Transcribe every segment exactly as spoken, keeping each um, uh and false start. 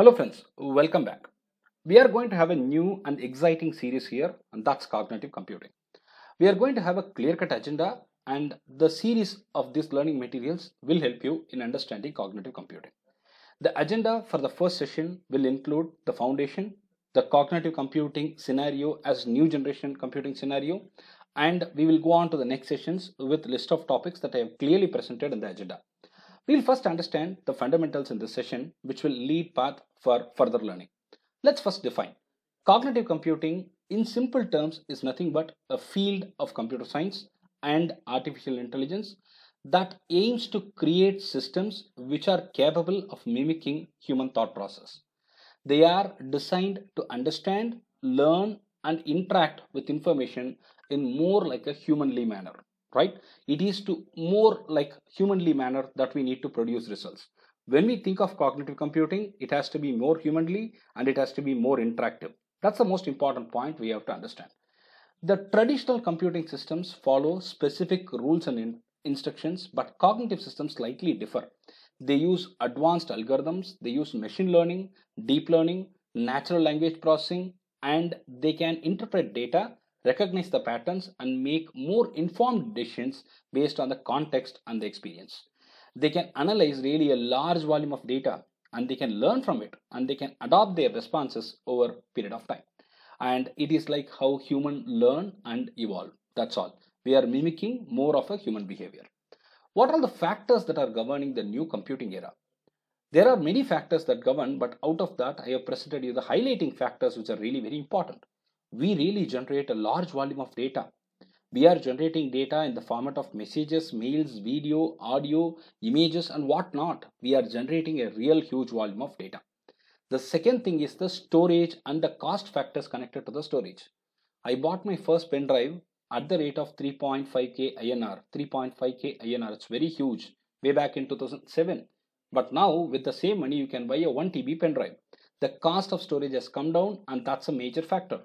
Hello friends, welcome back. We are going to have a new and exciting series here, and that's cognitive computing. We are going to have a clear-cut agenda, and the series of these learning materials will help you in understanding cognitive computing. The agenda for the first session will include the foundation, the cognitive computing scenario as new generation computing scenario, and we will go on to the next sessions with list of topics that I have clearly presented in the agenda. We'll first understand the fundamentals in this session, which will lead path for further learning. Let's first define. Cognitive computing, in simple terms, is nothing but a field of computer science and artificial intelligence that aims to create systems which are capable of mimicking human thought process. They are designed to understand, learn, and interact with information in more like a humanly manner. Right? It is to more like humanly manner that we need to produce results. When we think of cognitive computing, it has to be more humanly and it has to be more interactive. That's the most important point we have to understand. The traditional computing systems follow specific rules and in instructions, but cognitive systems slightly differ. They use advanced algorithms, they use machine learning, deep learning, natural language processing, and they can interpret data, recognize the patterns, and make more informed decisions based on the context and the experience. They can analyze really a large volume of data, and they can learn from it, and they can adopt their responses over a period of time. And it is like how humans learn and evolve. That's all. We are mimicking more of a human behavior. What are the factors that are governing the new computing era? There are many factors that govern, but out of that, I have presented you the highlighting factors which are really very important. We really generate a large volume of data. We are generating data in the format of messages, mails, video, audio, images, and whatnot. We are generating a real huge volume of data. The second thing is the storage and the cost factors connected to the storage. I bought my first pen drive at the rate of three point five K I N R. three point five K I N R, it's very huge, way back in two thousand seven. But now, with the same money, you can buy a one T B pen drive. The cost of storage has come down, and that's a major factor.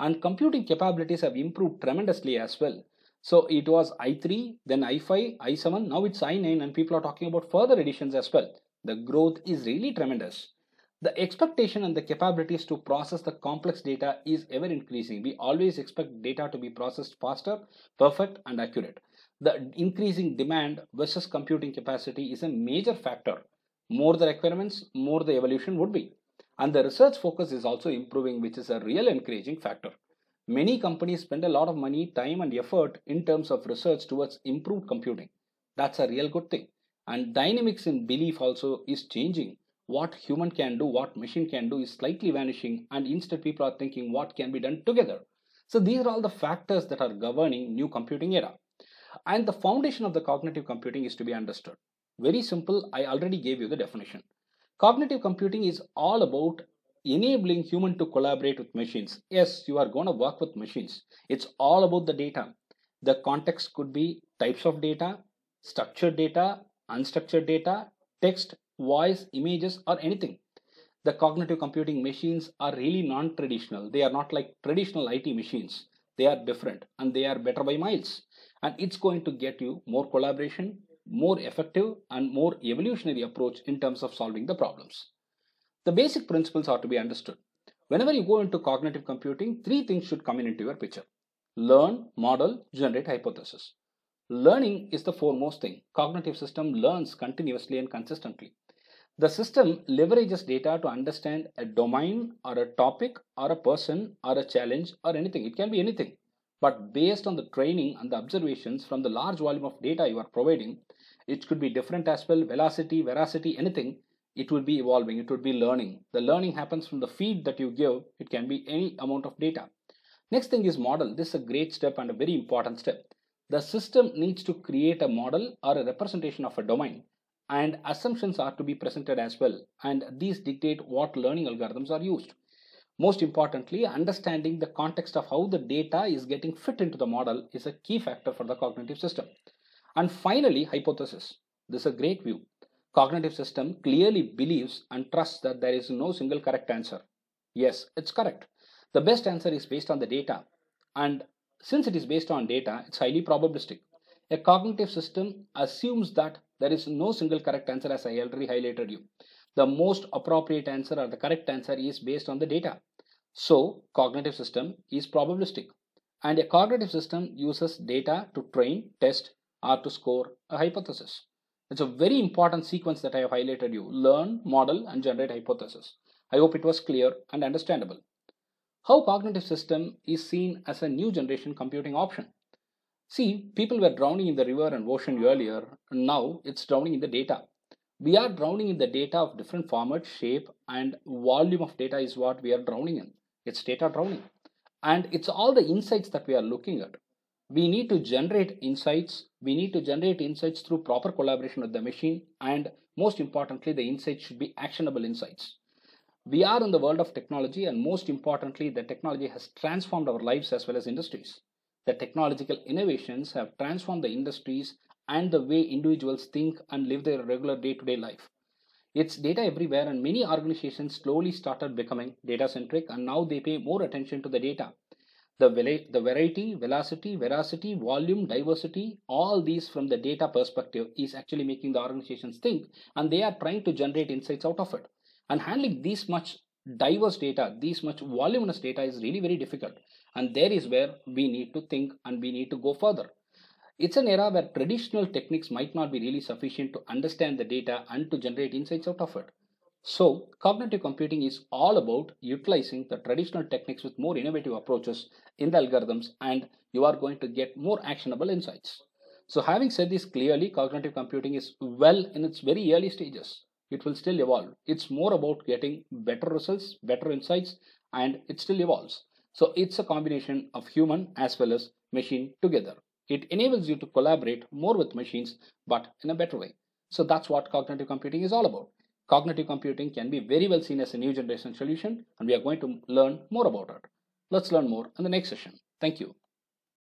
And computing capabilities have improved tremendously as well. So it was i three, then i five, i seven, now it's i nine, and people are talking about further additions as well. The growth is really tremendous. The expectation and the capabilities to process the complex data is ever increasing. We always expect data to be processed faster, perfect, and accurate. The increasing demand versus computing capacity is a major factor. More the requirements, more the evolution would be. And the research focus is also improving, which is a real encouraging factor. Many companies spend a lot of money, time, and effort in terms of research towards improved computing. That's a real good thing. And dynamics in belief also is changing. What human can do, what machine can do is slightly vanishing, and instead people are thinking what can be done together. So these are all the factors that are governing new computing era. And the foundation of the cognitive computing is to be understood. Very simple, I already gave you the definition. Cognitive computing is all about enabling humans to collaborate with machines. Yes, you are going to work with machines. It's all about the data. The context could be types of data, structured data, unstructured data, text, voice, images, or anything. The cognitive computing machines are really non-traditional. They are not like traditional I T machines. They are different, and they are better by miles. And it's going to get you more collaboration, more effective, and more evolutionary approach in terms of solving the problems. The basic principles are to be understood. Whenever you go into cognitive computing, three things should come in into your picture. Learn, model, generate hypothesis. Learning is the foremost thing. Cognitive system learns continuously and consistently. The system leverages data to understand a domain or a topic or a person or a challenge or anything. It can be anything. But based on the training and the observations from the large volume of data you are providing, it could be different as well, velocity, veracity, anything. It would be evolving, it would be learning. The learning happens from the feed that you give. It can be any amount of data. Next thing is model. This is a great step and a very important step. The system needs to create a model or a representation of a domain, and assumptions are to be presented as well. And these dictate what learning algorithms are used. Most importantly, understanding the context of how the data is getting fit into the model is a key factor for the cognitive system. And finally, hypothesis. This is a great view. Cognitive system clearly believes and trusts that there is no single correct answer. Yes, it's correct. The best answer is based on the data. And since it is based on data, it's highly probabilistic. A cognitive system assumes that there is no single correct answer, as I already highlighted you. the most appropriate answer or the correct answer is based on the data. So cognitive system is probabilistic, and a cognitive system uses data to train, test, or to score a hypothesis. It's a very important sequence that I have highlighted you: learn, model, and generate hypothesis. I hope it was clear and understandable. How cognitive system is seen as a new generation computing option. See, people were drowning in the river and ocean earlier, and now it's drowning in the data. We are drowning in the data of different format, shape, and volume of data is what we are drowning in. It's data drowning. And it's all the insights that we are looking at. We need to generate insights. We need to generate insights through proper collaboration with the machine. And most importantly, the insights should be actionable insights. We are in the world of technology, and most importantly, the technology has transformed our lives as well as industries. The technological innovations have transformed the industries and the way individuals think and live their regular day-to-day life. It's data everywhere, and many organizations slowly started becoming data-centric, and now they pay more attention to the data. The, the variety, velocity, veracity, volume, diversity, all these from the data perspective is actually making the organizations think, and they are trying to generate insights out of it. And handling this much diverse data, this much voluminous data is really very difficult. And there is where we need to think and we need to go further. It's an era where traditional techniques might not be really sufficient to understand the data and to generate insights out of it. So, cognitive computing is all about utilizing the traditional techniques with more innovative approaches in the algorithms, and you are going to get more actionable insights. So, having said this clearly, cognitive computing is well in its very early stages. It will still evolve. It's more about getting better results, better insights, and it still evolves. So, it's a combination of human as well as machine together. It enables you to collaborate more with machines, but in a better way. So that's what cognitive computing is all about. Cognitive computing can be very well seen as a new generation solution, and we are going to learn more about it. Let's learn more in the next session. Thank you.